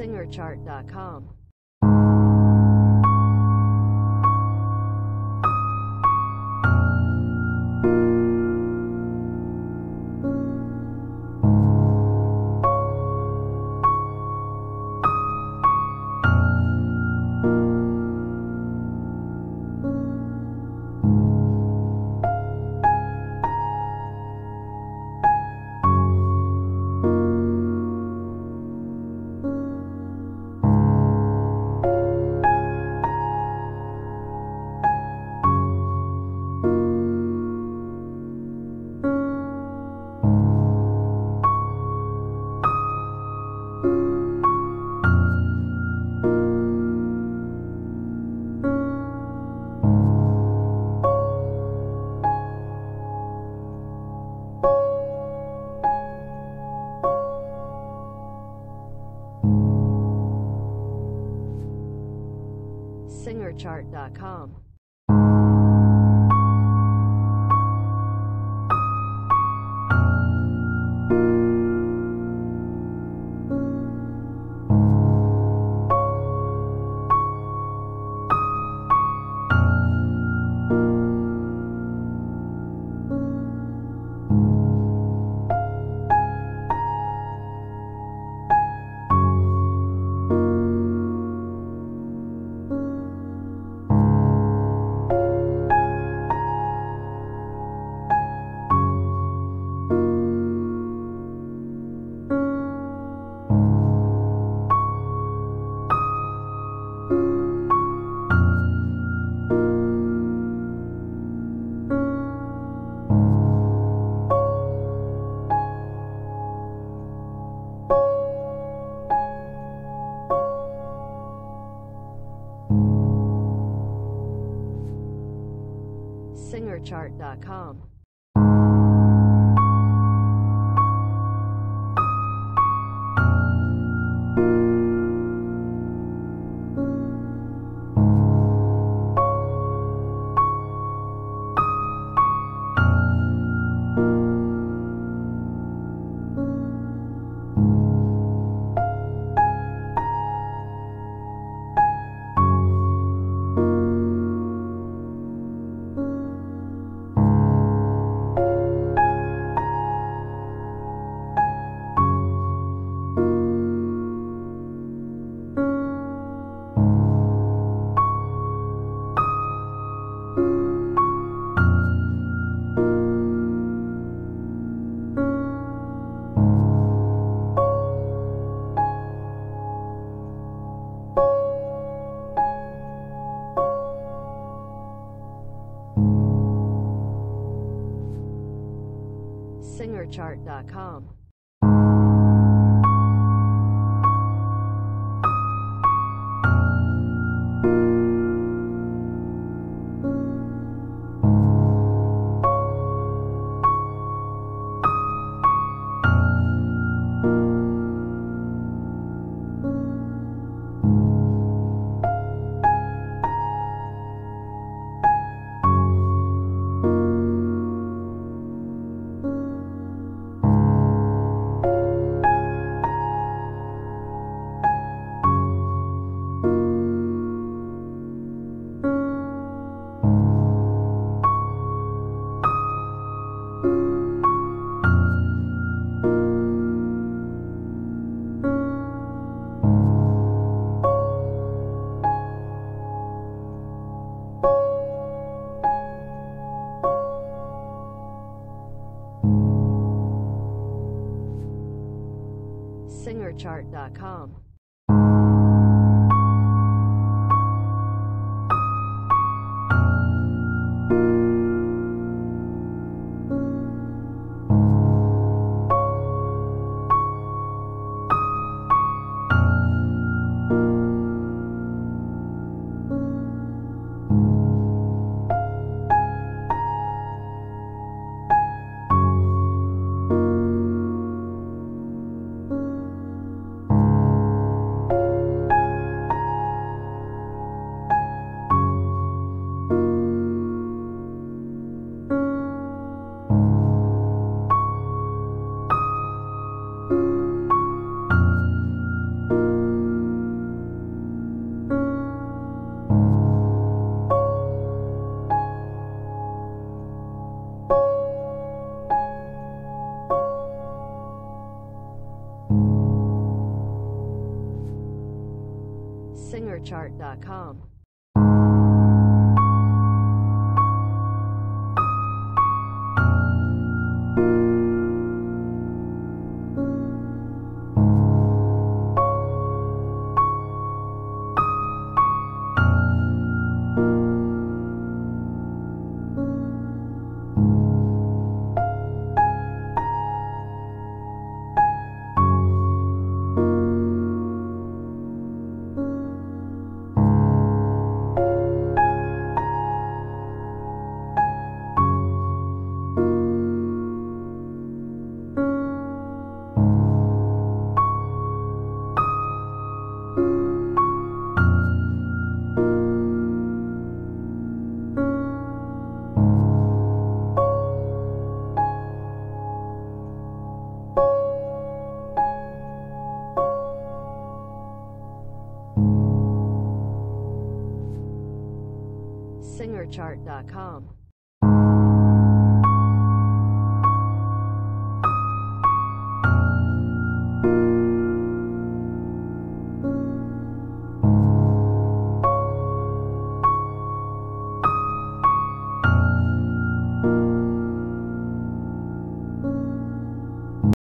SingerChart.com. SingerChart.com. SingerChart.com. SingerChart.com. SingerChart.com. SingerChart.com. SingerChart.com.